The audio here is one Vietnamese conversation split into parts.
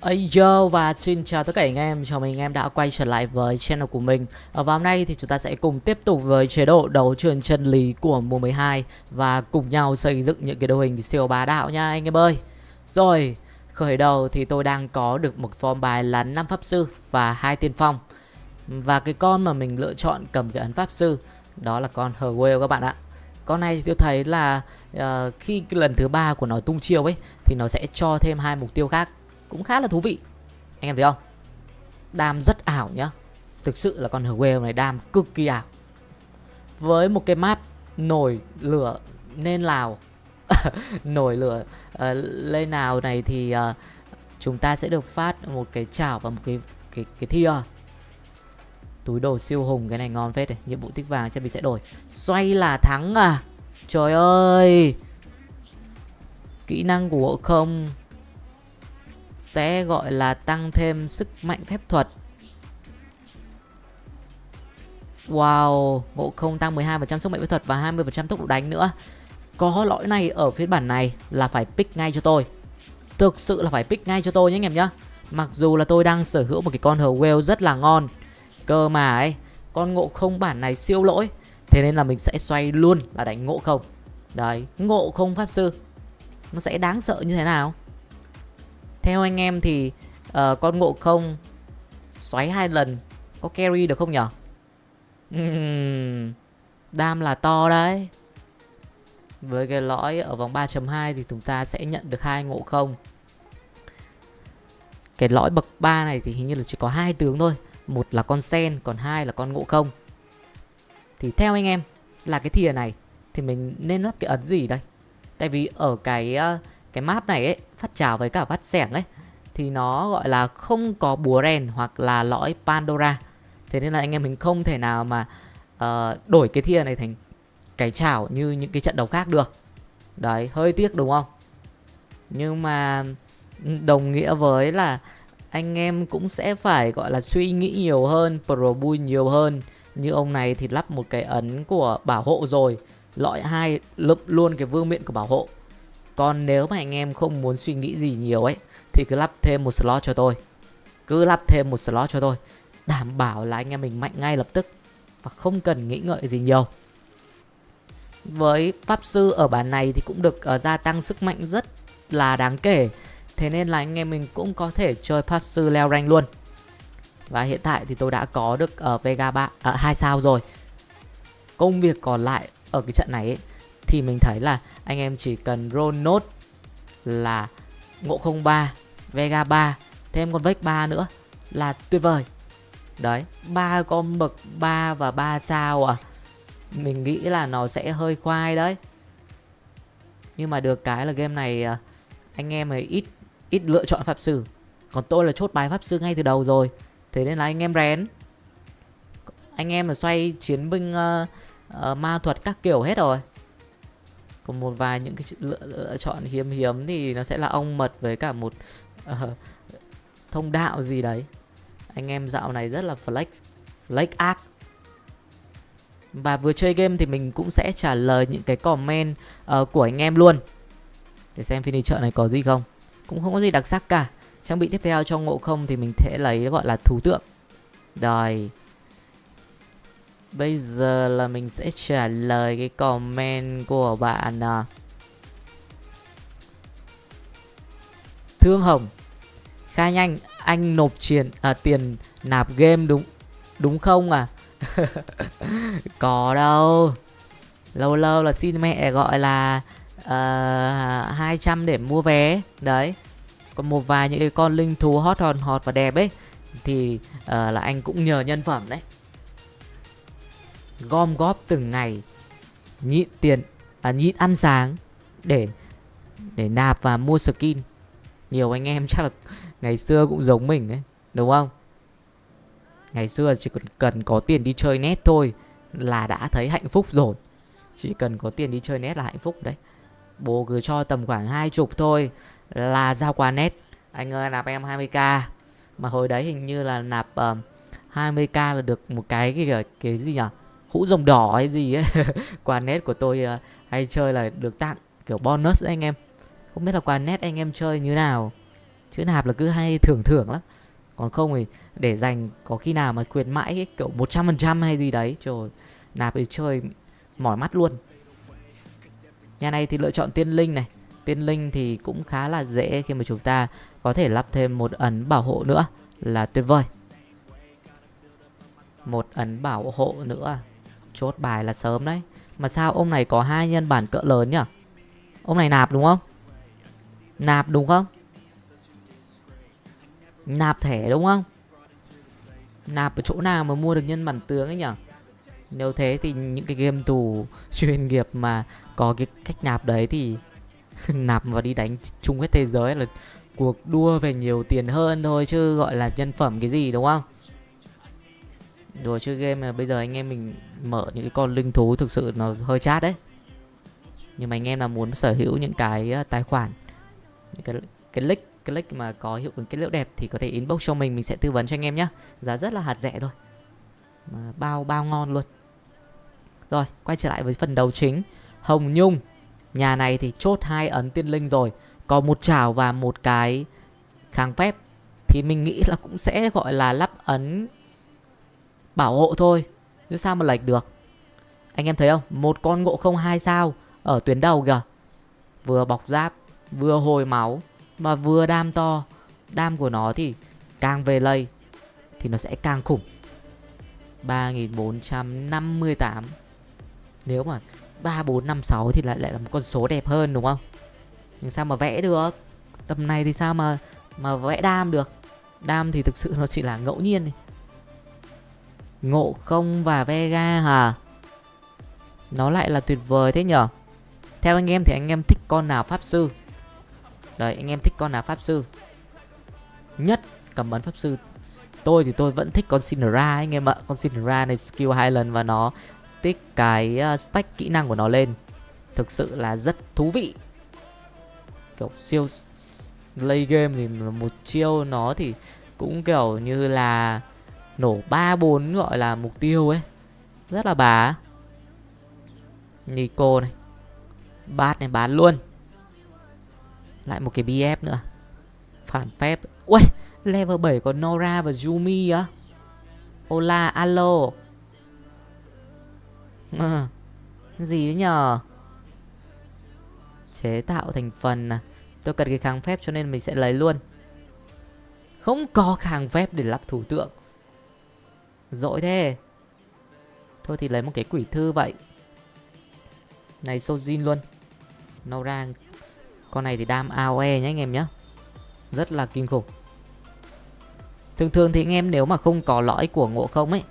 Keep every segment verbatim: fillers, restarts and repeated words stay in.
Ayo và xin chào tất cả anh em, chào mừng anh em đã quay trở lại với channel của mình. Và hôm nay thì chúng ta sẽ cùng tiếp tục với chế độ đấu trường chân lý của mùa mười hai và cùng nhau xây dựng những cái đội hình siêu bá đạo nha anh em ơi. Rồi, khởi đầu thì tôi đang có được một form bài là năm pháp sư và hai tiên phong. Và cái con mà mình lựa chọn cầm cái ấn pháp sư đó là con Herwell các bạn ạ. Con này thì tôi thấy là uh, khi cái lần thứ ba của nó tung chiêu ấy thì nó sẽ cho thêm hai mục tiêu khác. Cũng khá là thú vị. Anh em thấy không? Đam rất ảo nhá. Thực sự là con Herwell này đam cực kỳ ảo. Với một cái map nổi lửa nên Lào nổi lửa uh, lên nào này thì uh, chúng ta sẽ được phát một cái chảo và một cái cái cái thia. Túi đồ siêu hùng, cái này ngon phết này. Nhiệm vụ tích vàng chắc mình sẽ đổi. Xoay là thắng à. Trời ơi. Kỹ năng của Ngộ Không sẽ gọi là tăng thêm sức mạnh phép thuật. Wow, Ngộ Không tăng mười hai phần trăm sức mạnh phép thuật và hai mươi phần trăm tốc độ đánh nữa. Có lõi này ở phiên bản này là phải pick ngay cho tôi. Thực sự là phải pick ngay cho tôi nhé anh em nhé. Mặc dù là tôi đang sở hữu một cái con Herwell rất là ngon, cơ mà ấy, con Ngộ Không bản này siêu lỗi. Thế nên là mình sẽ xoay luôn là đánh Ngộ Không. Đấy, Ngộ Không pháp sư nó sẽ đáng sợ như thế nào? Theo anh em thì uh, con Ngộ Không xoáy hai lần có carry được không nhở? uhm, Đam là to đấy. Với cái lõi ở vòng ba chấm hai thì chúng ta sẽ nhận được hai Ngộ Không. Cái lõi bậc ba này thì hình như là chỉ có hai tướng thôi. Một là con sen, còn hai là con Ngộ Không. Thì theo anh em là cái thìa này thì mình nên lắp cái ấn gì đây? Tại vì ở cái... Uh, Cái map này ấy, phát trào với cả phát sẻng ấy, thì nó gọi là không có búa rèn hoặc là lõi Pandora. Thế nên là anh em mình không thể nào mà uh, đổi cái thia này thành cái trào như những cái trận đấu khác được. Đấy, hơi tiếc đúng không? Nhưng mà đồng nghĩa với là anh em cũng sẽ phải gọi là suy nghĩ nhiều hơn, pro build nhiều hơn. Như ông này thì lắp một cái ấn của bảo hộ rồi, lõi hai lụm luôn cái vương miện của bảo hộ. Còn nếu mà anh em không muốn suy nghĩ gì nhiều ấy thì cứ lắp thêm một slot cho tôi. Cứ lắp thêm một slot cho tôi. Đảm bảo là anh em mình mạnh ngay lập tức và không cần nghĩ ngợi gì nhiều. Với pháp sư ở bản này thì cũng được uh, gia tăng sức mạnh rất là đáng kể. Thế nên là anh em mình cũng có thể chơi pháp sư leo rank luôn. Và hiện tại thì tôi đã có được ở uh, Vega ba, uh, hai sao rồi. Công việc còn lại ở cái trận này ấy, thì mình thấy là anh em chỉ cần roll nốt là Ngộ Không ba, Vega ba, thêm con Vex ba nữa là tuyệt vời. Đấy, ba con bậc ba và ba sao à. Mình nghĩ là nó sẽ hơi khoai đấy. Nhưng mà được cái là game này anh em ấy ít ít lựa chọn pháp sư. Còn tôi là chốt bài pháp sư ngay từ đầu rồi. Thế nên là anh em rén. Anh em là xoay chiến binh uh, uh, ma thuật các kiểu hết rồi. Còn một vài những cái lựa, lựa chọn hiếm hiếm thì nó sẽ là ong mật với cả một uh, thông đạo gì đấy. Anh em dạo này rất là flex, flex ác. Và vừa chơi game thì mình cũng sẽ trả lời những cái comment uh, của anh em luôn. Để xem phiên đi chợ này có gì không. Cũng không có gì đặc sắc cả. Trang bị tiếp theo cho Ngộ Không thì mình sẽ lấy gọi là thú tượng. Rồi, bây giờ là mình sẽ trả lời cái comment của bạn à. Thương Hồng. Khai nhanh, anh nộp tiền à, tiền nạp game đúng đúng không à? Có đâu. Lâu lâu là xin mẹ gọi là uh, hai trăm để mua vé. Đấy. Còn một vài những cái con linh thú hot hòn hot và đẹp ấy thì uh, là anh cũng nhờ nhân phẩm đấy. Gom góp từng ngày, nhịn tiền à, nhịn ăn sáng để để nạp và mua skin. Nhiều anh em chắc là ngày xưa cũng giống mình ấy, đúng không? Ngày xưa chỉ cần, cần có tiền đi chơi net thôi là đã thấy hạnh phúc rồi. Chỉ cần có tiền đi chơi net là hạnh phúc đấy. Bố cứ cho tầm khoảng hai chục thôi là giao quà net. Anh ơi nạp em hai mươi k. Mà hồi đấy hình như là nạp uh, hai mươi k là được một cái cái, cái gì nhỉ? Hũ rồng đỏ hay gì ấy. Quà net của tôi uh, hay chơi là được tặng kiểu bonus đấy anh em. Không biết là quà net anh em chơi như nào. Chữ nạp là cứ hay thưởng thưởng lắm. Còn không thì để dành có khi nào mà khuyến mãi ấy, kiểu một trăm phần trăm hay gì đấy. Trời, nạp thì chơi mỏi mắt luôn. Nhà này thì lựa chọn tiên linh này. Tiên linh thì cũng khá là dễ khi mà chúng ta có thể lắp thêm một ấn bảo hộ nữa là tuyệt vời. Một ấn bảo hộ nữa. Chốt bài là sớm đấy. Mà sao ông này có hai nhân bản cỡ lớn nhỉ? Ông này nạp đúng không? Nạp đúng không? Nạp thẻ đúng không? Nạp ở chỗ nào mà mua được nhân bản tướng ấy nhỉ? Nếu thế thì những cái game thủ chuyên nghiệp mà có cái cách nạp đấy thì nạp và đi đánh chung hết thế giới là cuộc đua về nhiều tiền hơn thôi, chứ gọi là nhân phẩm cái gì đúng không? Rồi chơi game là bây giờ anh em mình mở những cái con linh thú thực sự nó hơi chát đấy. Nhưng mà anh em là muốn sở hữu những cái tài khoản, những cái, cái link click mà có hiệu ứng kết liễu đẹp thì có thể inbox cho mình, mình sẽ tư vấn cho anh em nhé. Giá rất là hạt rẻ thôi, mà bao bao ngon luôn. Rồi, quay trở lại với phần đấu chính. Hồng Nhung, nhà này thì chốt hai ấn tiên linh rồi, có một chảo và một cái kháng phép thì mình nghĩ là cũng sẽ gọi là lắp ấn bảo hộ thôi, chứ sao mà lệch được. Anh em thấy không, một con ngộ không hai sao ở tuyến đầu kìa, vừa bọc giáp vừa hồi máu mà vừa đam to. Đam của nó thì càng về lây thì nó sẽ càng khủng. Ba nghìn bốn trăm năm mươi tám. Nếu mà ba bốn năm sáu thì lại lại là một con số đẹp hơn đúng không? Nhưng sao mà vẽ được? Tầm này thì sao mà mà vẽ đam được? Đam thì thực sự nó chỉ là ngẫu nhiên này. Ngộ không và Vega hả? Nó lại là tuyệt vời thế nhở? Theo anh em thì anh em thích con nào pháp sư? Đấy, anh em thích con nào pháp sư nhất? Cầm ấn pháp sư. Tôi thì tôi vẫn thích con Shinra anh em ạ. Con Shinra này skill hai lần và nó tích cái stack kỹ năng của nó lên. Thực sự là rất thú vị. Kiểu siêu play game thì một chiêu nó thì cũng kiểu như là nổ ba bốn gọi là mục tiêu ấy. Rất là bá. Nico này. Bát này bán luôn. Lại một cái bê ép nữa. Phản phép. Ui, level bảy có Nora và Yumi á. Hola, alo. À, gì đấy nhờ. Chế tạo thành phần à. Tôi cần cái kháng phép cho nên mình sẽ lấy luôn. Không có kháng phép để lắp thủ tượng. Dỗi thế. Thôi thì lấy một cái quỷ thư vậy. Này Sozin luôn. Nora. Con này thì đam a o e nhé anh em nhé. Rất là kinh khủng. Thường thường thì anh em nếu mà không có lõi của ngộ không ấy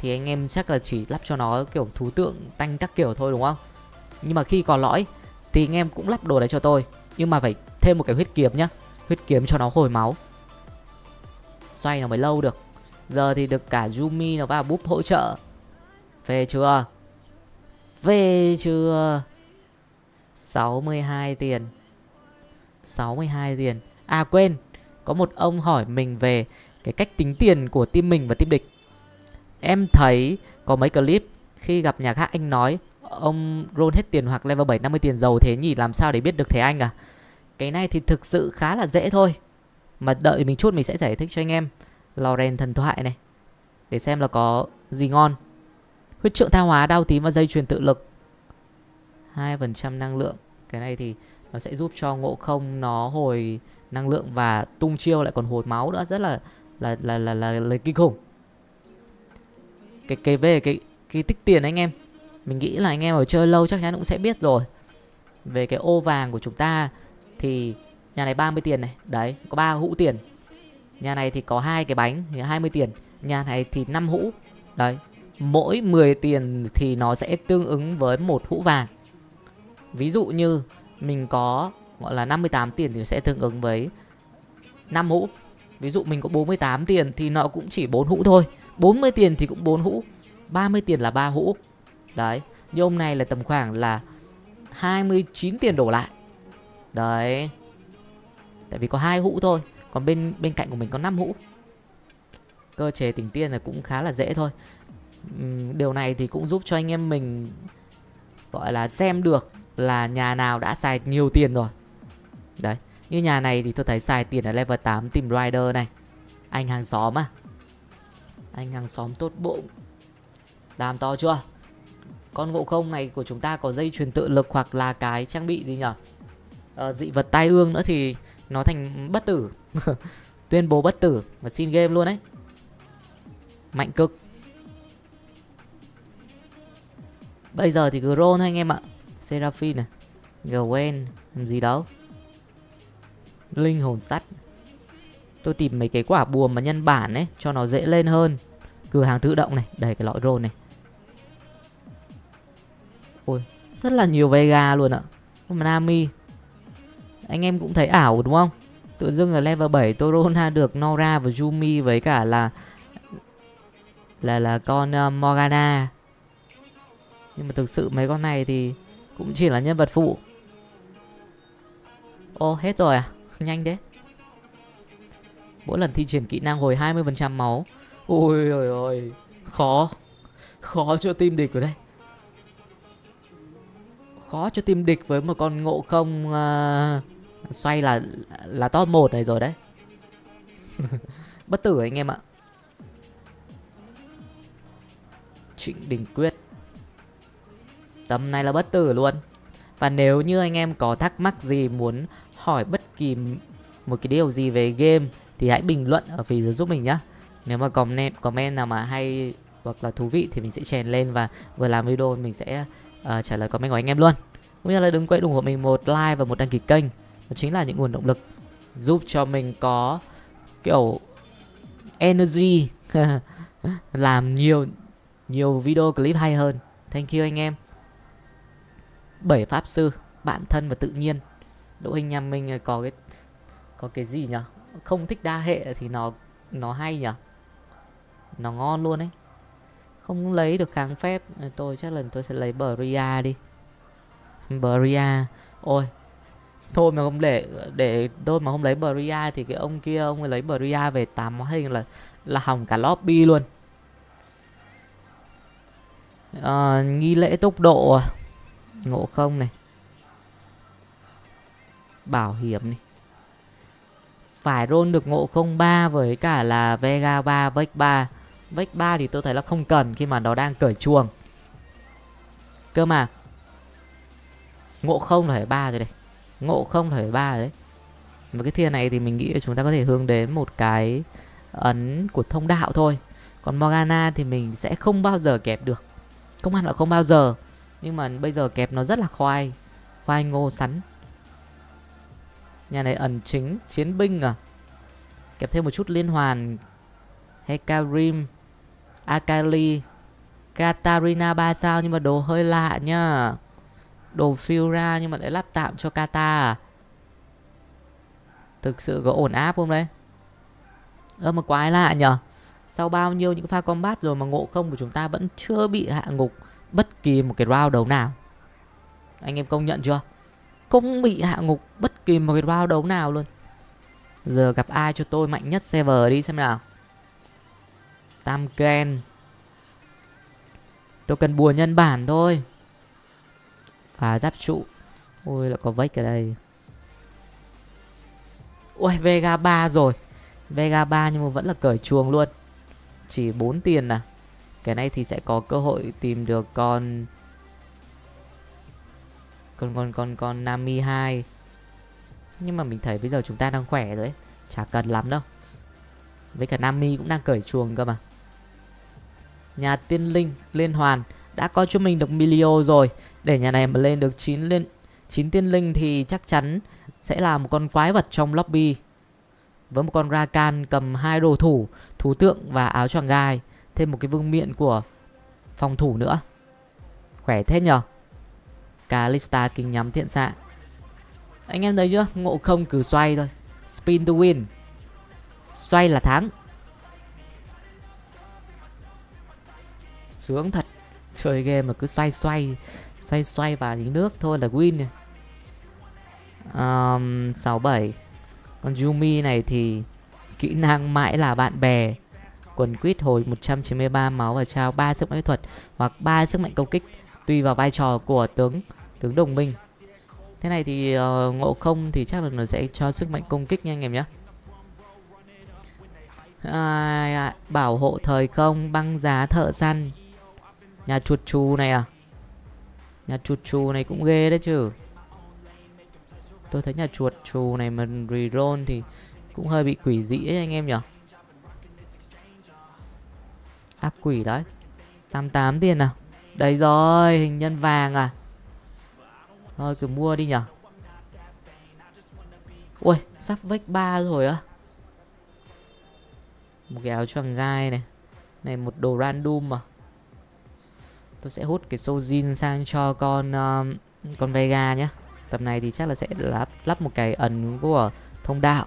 thì anh em chắc là chỉ lắp cho nó kiểu thú tượng tanh các kiểu thôi đúng không? Nhưng mà khi có lõi thì anh em cũng lắp đồ đấy cho tôi. Nhưng mà phải thêm một cái huyết kiếm nhá. Huyết kiếm cho nó hồi máu. Xoay nó mới lâu được. Giờ thì được cả Yumi nó vào búp hỗ trợ. Về chưa? Về chưa? sáu mươi hai tiền. sáu mươi hai tiền. À quên, có một ông hỏi mình về cái cách tính tiền của team mình và team địch. Em thấy có mấy clip khi gặp nhà khác anh nói ông roll hết tiền hoặc level bảy năm mươi tiền giàu thế nhỉ, làm sao để biết được thế anh à? Cái này thì thực sự khá là dễ thôi. Mà đợi mình chút mình sẽ giải thích cho anh em. Lò rèn thần thoại này. Để xem là có gì ngon. Huyết trượng tha hóa, đao tím và dây chuyền tự lực. hai phần trăm năng lượng. Cái này thì nó sẽ giúp cho ngộ không nó hồi năng lượng và tung chiêu lại còn hồi máu nữa. Rất là là là là, là, là kinh khủng. Cái, cái về cái, cái tích tiền anh em, mình nghĩ là anh em ở chơi lâu chắc chắn cũng sẽ biết rồi. Về cái ô vàng của chúng ta thì nhà này ba mươi tiền này. Đấy, có ba hũ tiền. Nhà này thì có hai cái bánh thì hai mươi tiền. Nhà này thì năm hũ. Đấy, mỗi mười tiền thì nó sẽ tương ứng với một hũ vàng. Ví dụ như mình có gọi là năm mươi tám tiền thì sẽ tương ứng với năm hũ. Ví dụ mình có bốn mươi tám tiền thì nó cũng chỉ bốn hũ thôi. bốn mươi tiền thì cũng bốn hũ. ba mươi tiền là ba hũ. Đấy, như hôm nay là tầm khoảng là hai mươi chín tiền đổ lại. Đấy. Tại vì có hai hũ thôi, còn bên bên cạnh của mình có năm hũ. Cơ chế tính tiền là cũng khá là dễ thôi. Điều này thì cũng giúp cho anh em mình gọi là xem được là nhà nào đã xài nhiều tiền rồi. Đấy, Như nhà này thì tôi thấy xài tiền ở level tám tìm rider này. Anh hàng xóm à? Anh hàng xóm tốt bụng. Đàm to chưa? Con Ngộ Không này của chúng ta có dây truyền tự lực hoặc là cái trang bị gì nhở? Ờ, dị vật tai ương nữa thì nó thành bất tử. Tuyên bố bất tử và xin game luôn đấy. Mạnh cực. Bây giờ thì cứ roll thôi anh em ạ. Seraphine này, Gwen, làm gì đâu. Linh hồn sắt. Tôi tìm mấy cái quả bùa mà nhân bản ấy cho nó dễ lên hơn. Cửa hàng tự động này, đầy cái lõi roll này. Ôi, rất là nhiều Vega luôn ạ. Nami. Anh em cũng thấy ảo đúng không? Tự dưng ở level bảy Torona được Nora và Yumi với cả là Là là con uh, Morgana. Nhưng mà thực sự mấy con này thì cũng chỉ là nhân vật phụ. Ô, oh, hết rồi à? Nhanh thế. Mỗi lần thi triển kỹ năng hồi hai mươi phần trăm máu. Ôi ôi ôi. Khó. Khó cho team địch ở đây. Khó cho team địch với một con Ngộ Không uh, xoay là là top một này rồi đấy. Bất tử anh em ạ. Trịnh Đình Quyết. Tầm này là bất tử luôn. Và nếu như anh em có thắc mắc gì, muốn hỏi bất kỳ một cái điều gì về game thì hãy bình luận ở phía dưới giúp mình nhá. Nếu mà comment, comment nào mà hay hoặc là thú vị thì mình sẽ chèn lên và vừa làm video mình sẽ uh, trả lời comment của anh em luôn. Cũng như là đừng quên ủng hộ mình một like và một đăng ký kênh. Đó chính là những nguồn động lực giúp cho mình có kiểu energy làm nhiều nhiều video clip hay hơn. Thank you anh em. Bảy pháp sư, bản thân và tự nhiên. Đội hình nhà mình có cái có cái gì nhỉ? Không thích đa hệ thì nó nó hay nhỉ. Nó ngon luôn ấy. Không lấy được kháng phép, tôi chắc lần tôi sẽ lấy Bria đi. Bria. Ôi. Thôi mà không để để tôi mà không lấy Bria thì cái ông kia ông ấy lấy Bria về tám hóa hình là là hỏng cả lobby luôn. À, nghi lễ tốc độ à? Ngộ Không này, bảo hiểm này, phải roll được Ngộ Không ba với cả là Vega ba, Vex ba. Vex ba thì tôi thấy là không cần khi mà nó đang cởi chuồng cơ mà. Ngộ Không là phải ba rồi đây. Ngộ Không là phải ba rồi đấy. Và cái thiên này thì mình nghĩ là chúng ta có thể hướng đến một cái ấn của thông đạo thôi. Còn Morgana thì mình sẽ không bao giờ kẹp được. Không hẳn là không bao giờ, nhưng mà bây giờ kẹp nó rất là khoai. Khoai ngô sắn. Nhà này ẩn chính, chiến binh à. Kẹp thêm một chút liên hoàn. Hecarim, Akali, Katarina ba sao. Nhưng mà đồ hơi lạ nhá. Đồ phiêu ra nhưng mà lại lắp tạm cho Kata à. Thực sự có ổn áp không đấy? Ơ mà quái lạ nhở. Sau bao nhiêu những pha combat rồi mà Ngộ Không của chúng ta vẫn chưa bị hạ ngục bất kỳ một cái round đấu nào. Anh em công nhận chưa? Không bị hạ ngục bất kỳ một cái round đấu nào luôn. Giờ gặp ai cho tôi mạnh nhất server đi xem nào. Tamken. Tôi cần bùa nhân bản thôi. Phá giáp trụ. Ôi là có Vex ở đây. Ôi Vega ba rồi. Vega ba nhưng mà vẫn là cởi chuồng luôn. Chỉ bốn tiền à. Cái này thì sẽ có cơ hội tìm được con Con con con con Nami hai. Nhưng mà mình thấy bây giờ chúng ta đang khỏe rồi ấy. Chả cần lắm đâu. Với cả Nami cũng đang cởi chuồng cơ mà. Nhà tiên linh liên hoàn. Đã có cho mình được Milio rồi. Để nhà này mà lên được chín tiên linh thì chắc chắn sẽ là một con quái vật trong lobby. Với một con Rakan cầm hai đồ thủ, thú tượng và áo choàng gai. Thêm một cái vương miện của phòng thủ nữa. Khỏe thế nhờ. Kalista kính nhắm thiện xạ. Anh em thấy chưa? Ngộ Không cứ xoay thôi. Spin to win. Xoay là thắng. Sướng thật. Chơi game mà cứ xoay xoay. Xoay xoay vào những nước thôi là win. um, sáu bảy. Còn Yumi này thì kỹ năng mãi là bạn bè. Quần quýt hồi một trăm chín mươi ba máu và trao ba sức mạnh thuật hoặc ba sức mạnh công kích tùy vào vai trò của tướng tướng đồng minh. Thế này thì uh, Ngộ Không thì chắc là nó sẽ cho sức mạnh công kích nha anh em nhé. À, à, bảo hộ thời không, băng giá thợ săn. Nhà chuột chù này à? Nhà chuột chù này cũng ghê đấy chứ. Tôi thấy nhà chuột chù này mà reroll thì cũng hơi bị quỷ dị ấy anh em nhỉ. Ác quỷ đấy. Tám mươi tám tiền nào. Đấy rồi, hình nhân vàng à. Thôi cứ mua đi nhỉ. Ui, sắp vách ba rồi á. Một cái áo choàng gai này. Này một đồ random mà. Tôi sẽ hút cái Sozin sang cho con uh, con Vega nhé. Tập này thì chắc là sẽ lắp, lắp một cái ẩn của thông đạo.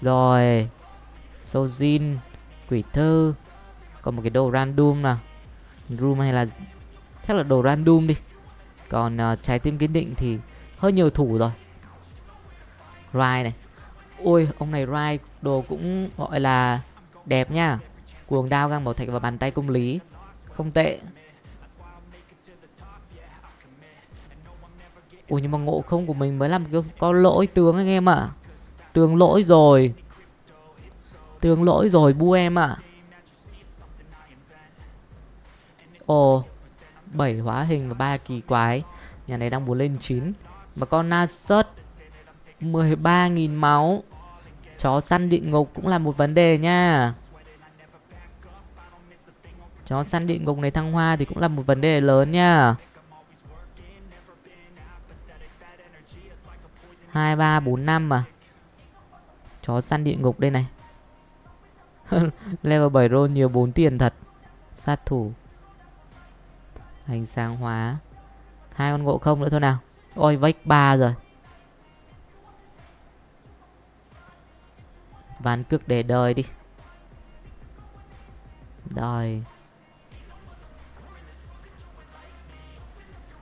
Rồi Sozin, quỷ thư. Còn một cái đồ random nào. Room hay là chắc là đồ random đi. Còn uh, trái tim kiên định thì hơi nhiều thủ rồi. Rai này. Ôi ông này Rai đồ cũng gọi là đẹp nha. Cuồng đao, găng bảo thạch và bàn tay công lý. Không tệ. Ủa nhưng mà Ngộ Không của mình mới làm cái con lỗi tướng anh em ạ. À. Tướng lỗi rồi. Tướng lỗi rồi bu em ạ. À. Ồ, bảy hóa hình và ba kỳ quái. Nhà này đang muốn lên chín. Mà con Nasus mười ba nghìn máu. Chó săn địa ngục cũng là một vấn đề nha. Chó săn địa ngục này thăng hoa thì cũng là một vấn đề lớn nha. Hai, ba, bốn, năm mà. Chó săn địa ngục đây này. Level bảy roll nhiều bốn tiền thật. Sát thủ. Hành sáng hóa. Hai con Ngộ Không nữa thôi nào. Ôi vách ba rồi. Ván cược để đời đi. Đời.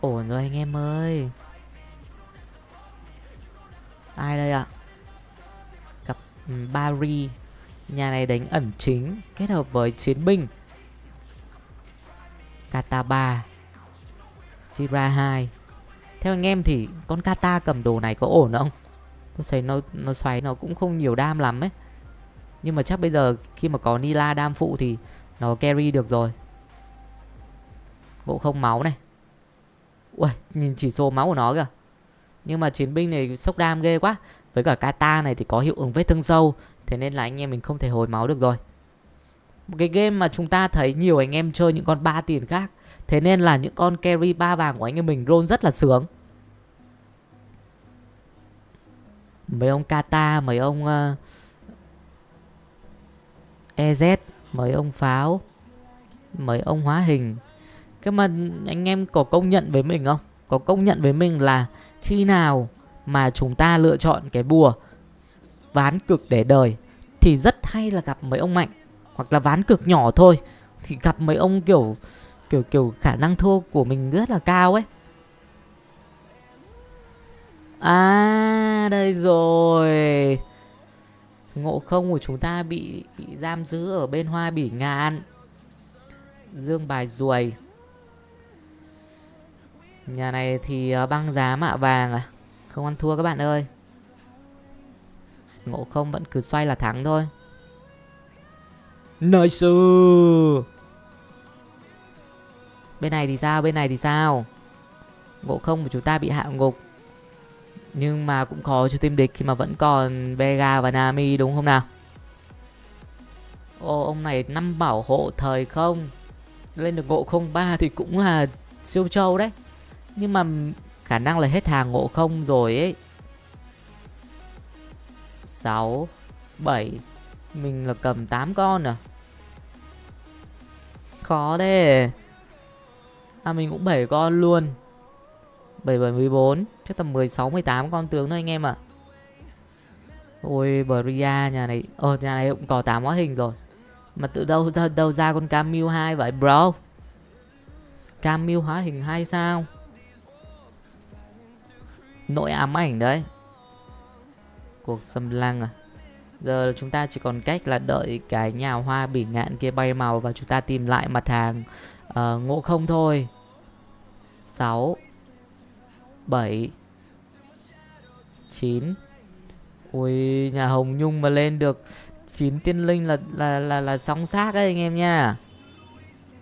Ổn rồi anh em ơi. Ai đây ạ? À? Cặp Barry. Nhà này đánh ẩn chính kết hợp với chiến binh. Kata ba, Fira hai. Theo anh em thì con Kata cầm đồ này có ổn không? Tôi thấy nó nó xoáy nó cũng không nhiều đam lắm ấy. Nhưng mà chắc bây giờ khi mà có Nila đam phụ thì nó carry được rồi. Ngộ Không máu này. Ui, nhìn chỉ số máu của nó kìa. Nhưng mà chiến binh này sốc đam ghê quá. Với cả Kata này thì có hiệu ứng vết thương sâu. Thế nên là anh em mình không thể hồi máu được rồi. Một cái game mà chúng ta thấy nhiều anh em chơi những con ba tiền khác. Thế nên là những con carry ba vàng của anh em mình roll rất là sướng. Mấy ông Kata, mấy ông uh, e dét, mấy ông pháo, mấy ông hóa hình. Cái mà anh em có công nhận với mình không? Có công nhận với mình là khi nào mà chúng ta lựa chọn cái bùa ván cực để đời thì rất hay là gặp mấy ông mạnh. Hoặc là ván cực nhỏ thôi thì gặp mấy ông kiểu kiểu kiểu khả năng thua của mình rất là cao ấy. À đây rồi. Ngộ Không của chúng ta bị, bị giam giữ ở bên hoa bỉ ngạn. Dương bài ruồi. Nhà này thì băng giá mạ vàng à. Không ăn thua các bạn ơi. Ngộ Không vẫn cứ xoay là thắng thôi. Nice. Bên này thì sao? Bên này thì sao? Ngộ Không của chúng ta bị hạ ngục. Nhưng mà cũng khó cho team địch khi mà vẫn còn Vega và Nami đúng không nào? Ô ông này năm bảo hộ thời không. Lên được Ngộ Không ba thì cũng là siêu trâu đấy. Nhưng mà khả năng là hết hàng Ngộ Không rồi ấy. Sáu, bảy. Mình là cầm tám con à. Khó đấy. À mình cũng bảy con luôn. Bảy, bảy, mười bốn. Chắc tầm mười sáu, mười tám con tướng thôi anh em ạ. À. Ôi Bria nhà này. Ờ nhà này cũng có tám hóa hình rồi. Mà tự đâu đâu, đâu ra con Camille hai vậy bro. Camille hóa hình hai sao. Nỗi ám ảnh đấy. Cuộc xâm lăng à. Giờ là chúng ta chỉ còn cách là đợi cái nhà hoa bỉ ngạn kia bay màu và chúng ta tìm lại mặt hàng uh, Ngộ Không thôi. Sáu, bảy, chín. Ui, nhà Hồng Nhung mà lên được chín tiên linh là là là là sóng xác đấy anh em nha.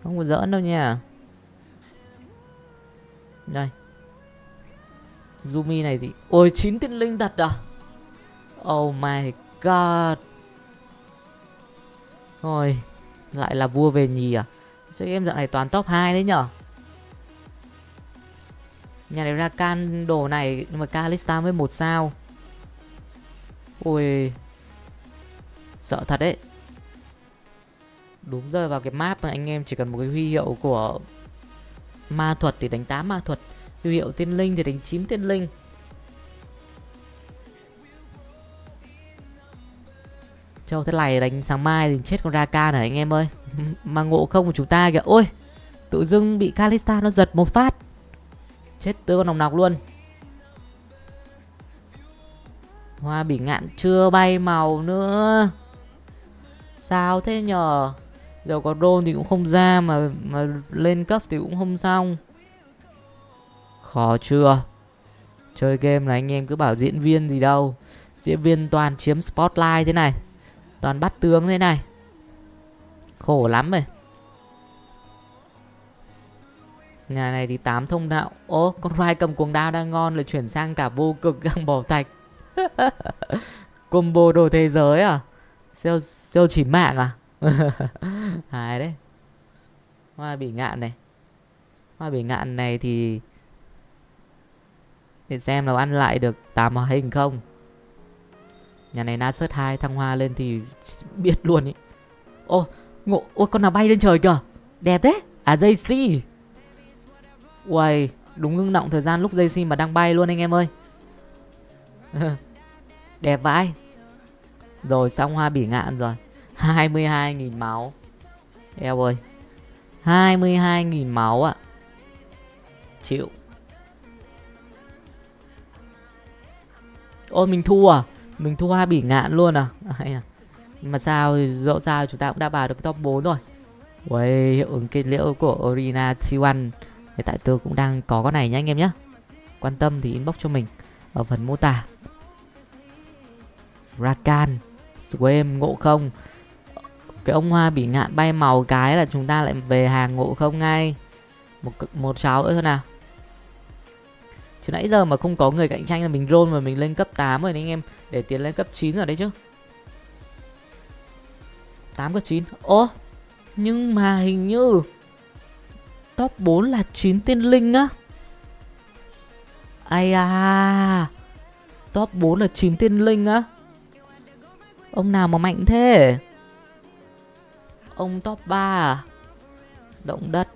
Không có giỡn đâu nha. Đây. Yumi này thì ôi chín tiên linh thật à. Oh my god. Rồi, lại là vua về nhì à? Cho em dạo này toàn top hai đấy nhở. Nhà này Rakan đồ này nhưng mà Kalista mới một sao. Ôi, sợ thật đấy. Đúng rơi vào cái map mà anh em chỉ cần một cái huy hiệu của ma thuật thì đánh tám ma thuật, huy hiệu tiên linh thì đánh chín tiên linh. Châu thế này đánh sáng mai thì chết con Rakan này anh em ơi. Mà Ngộ Không của chúng ta kìa. Ôi, tự dưng bị Kalista nó giật một phát. Chết tớ con nòng nọc luôn. Hoa bỉ ngạn chưa bay màu nữa. Sao thế nhờ. Giờ có drone thì cũng không ra. Mà mà lên cấp thì cũng không xong. Khó chưa. Chơi game là anh em cứ bảo diễn viên gì đâu. Diễn viên toàn chiếm spotlight thế này. Toàn bắt tướng thế này. Khổ lắm rồi. Nhà này thì tám thông đạo. Ô, con Rai cầm cuồng đao đang ngon rồi chuyển sang cả vô cực găng bỏ thạch. Combo đồ thế giới à? Xeo xeo chín mạng à? Hài đấy. Hoa bỉ ngạn này. Hoa bỉ ngạn này thì để xem là ăn lại được tám hình không. Nhà này Nasus hai thăng hoa lên thì biết luôn ý. Ô, ngộ, ô con nào bay lên trời kìa. Đẹp thế. À Jaycee. Uầy, đúng ngưng động thời gian lúc Jaycee mà đang bay luôn anh em ơi. Đẹp vãi. Rồi xong hoa bỉ ngạn rồi. hai mươi hai nghìn máu. Eo ơi. hai mươi hai nghìn máu ạ. Chịu. Ôi mình thua à. Mình thua hoa bỉ ngạn luôn à. à Mà sao dẫu sao chúng ta cũng đã vào được top bốn rồi. Uầy, hiệu ứng kết liễu của Rina T một. Tại tôi cũng đang có con này nhá anh em nhé. Quan tâm thì inbox cho mình ở phần mô tả. Rakan, Swim, Ngộ Không. Cái ông hoa bỉ ngạn bay màu cái là chúng ta lại về hàng Ngộ Không ngay. Một một sáu nữa thôi nào. Chứ nãy giờ mà không có người cạnh tranh là mình roll mà mình lên cấp tám rồi đấy anh em. Để tiến lên cấp chín rồi đấy chứ. tám cấp chín. Ô, nhưng mà hình như top bốn là chín tiên linh á. Ai à. Top bốn là chín tiên linh á. Ông nào mà mạnh thế. Ông top ba à. Động đất.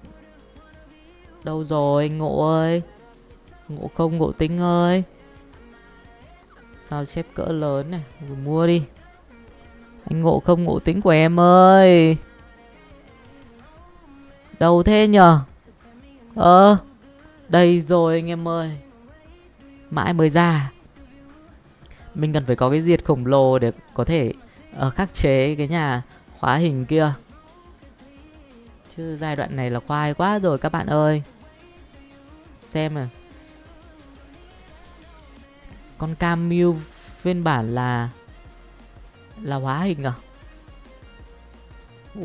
Đâu rồi anh Ngộ ơi. Ngộ Không, Ngộ Tính ơi. Sao chép cỡ lớn này. Mua đi. Anh Ngộ Không, Ngộ Tính của em ơi. Đâu thế nhờ. Ờ, đây rồi anh em ơi. Mãi mới ra. Mình cần phải có cái diệt khổng lồ để có thể uh, khắc chế cái nhà khóa hình kia. Chứ giai đoạn này là khoai quá rồi các bạn ơi. Xem này. Con Camille phiên bản là Là hóa hình à.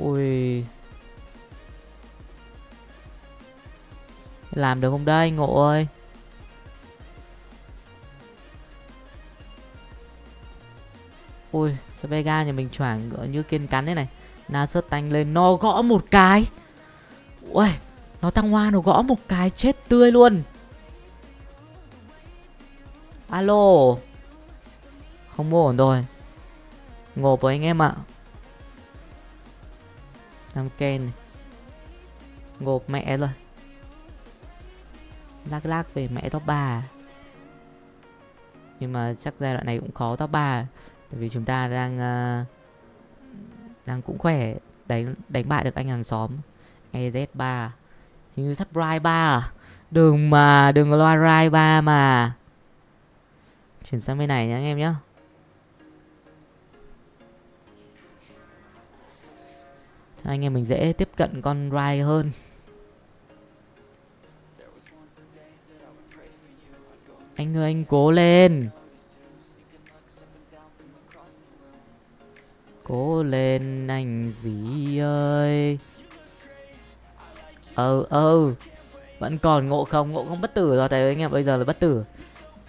Ui, làm được không đây Ngộ ơi. Ui, sao Vega nhà mình choảng như kiên cắn thế này. Nasus tanh lên, nó gõ một cái. Ui, nó tăng hoa nó gõ một cái chết tươi luôn. Alo. Không ổn rồi. Ngộp với anh em ạ. Tamken này. Ngộp mẹ rồi. Lác lác về mẹ top ba. Nhưng mà chắc giai đoạn này cũng khó top ba. Bởi vì chúng ta đang uh, đang cũng khỏe. Đánh đánh bại được anh hàng xóm. e zét ba. Hình như sắp Rai ba à. Đừng mà, đừng loa Rai ba mà. Chuyển sang bên này nhá anh em nhá. Cho anh em mình dễ tiếp cận con Rai hơn. Anh ơi anh cố lên. Cố lên anh dì ơi. Ờ ờ vẫn còn Ngộ Không. Ngộ Không bất tử rồi thầy anh em, bây giờ là bất tử.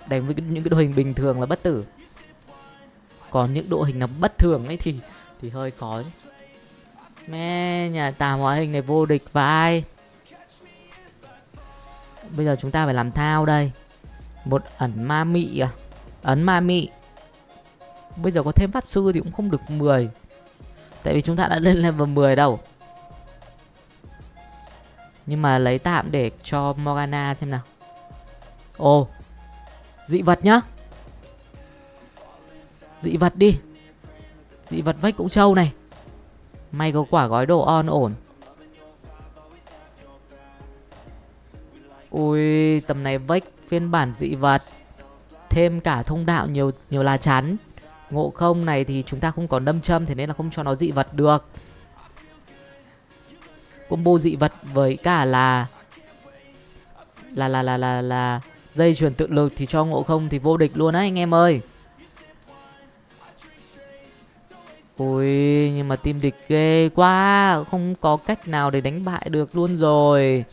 Đánh với những cái đội hình bình thường là bất tử, còn những đội hình là bất thường ấy thì thì hơi khó chứ. Mẹ, nhà tà hóa hình này vô địch vai. Bây giờ chúng ta phải làm thao đây. Một ẩn ma mị à? Ấn ma mị. Bây giờ có thêm pháp sư thì cũng không được mười, tại vì chúng ta đã lên level mười đâu. Nhưng mà lấy tạm để cho Morgana xem nào. Ồ, dị vật nhá. Dị vật đi. Dị vật vách cũng trâu này. May có quả gói đồ on ổn. Ui, tầm này vách phiên bản dị vật, thêm cả thông đạo nhiều nhiều lá chắn. Ngộ Không này thì chúng ta không có đâm châm, thế nên là không cho nó dị vật được. Combo dị vật với cả là là là là là, là dây chuyền tự lực thì cho Ngộ Không thì vô địch luôn á anh em ơi. Ui, nhưng mà team địch ghê quá, không có cách nào để đánh bại được luôn rồi.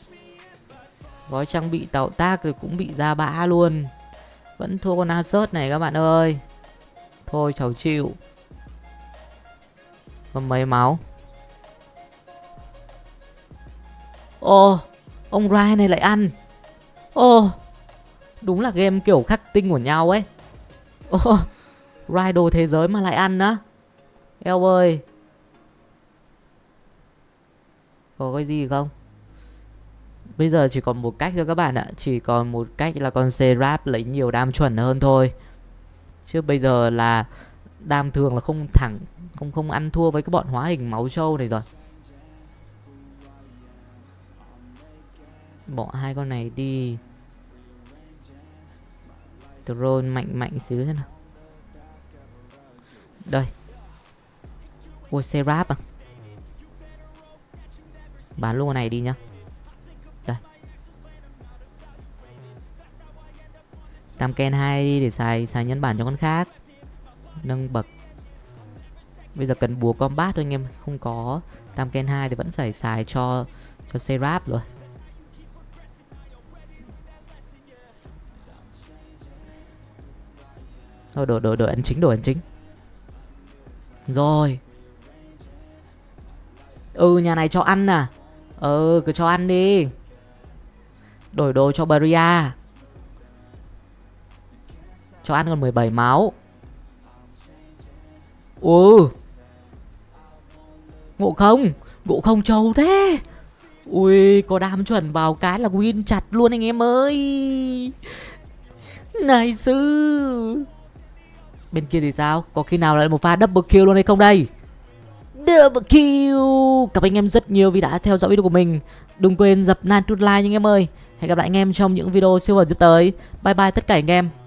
Gói trang bị tạo tác rồi cũng bị ra bã luôn. Vẫn thua con Nasus này các bạn ơi. Thôi cháu chịu. Còn mấy máu. Ô, ông Rai này lại ăn. Ô, đúng là game kiểu khắc tinh của nhau ấy. Ô, Rai đồ thế giới mà lại ăn á. Eo ơi. Có cái gì không? Bây giờ chỉ còn một cách thôi các bạn ạ. Chỉ còn một cách là con Seraphine lấy nhiều đam chuẩn hơn thôi. Chứ bây giờ là đam thường là không thẳng, Không không ăn thua với cái bọn hóa hình máu trâu này rồi. Bỏ hai con này đi. Troll mạnh mạnh xíu thế nào. Đây. Ôi Seraph à. Bán luôn con này đi nhá. Đây. Tamken hai đi để xài xài nhân bản cho con khác. Nâng bậc. Bây giờ cần bùa combat thôi anh em. Không có Tamken hai thì vẫn phải xài cho cho Seraph rồi. Thôi đổi đổi đổi ấn chính, đổi ấn chính. Rồi. Ừ, nhà này cho ăn à. Ừ, cứ cho ăn đi. Đổi đồ cho Beria. Cho ăn còn mười bảy máu. Ừ. Ngộ Không. Ngộ Không trâu thế. Ui, có đam chuẩn vào cái là win chặt luôn anh em ơi. Này sư. Bên kia thì sao? Có khi nào lại một pha double kill luôn hay không đây? Double kill. Cảm ơn anh em rất nhiều vì đã theo dõi video của mình. Đừng quên dập nan tút like nha anh em ơi. Hẹn gặp lại anh em trong những video siêu phẩm tiếp tới. Bye bye tất cả anh em.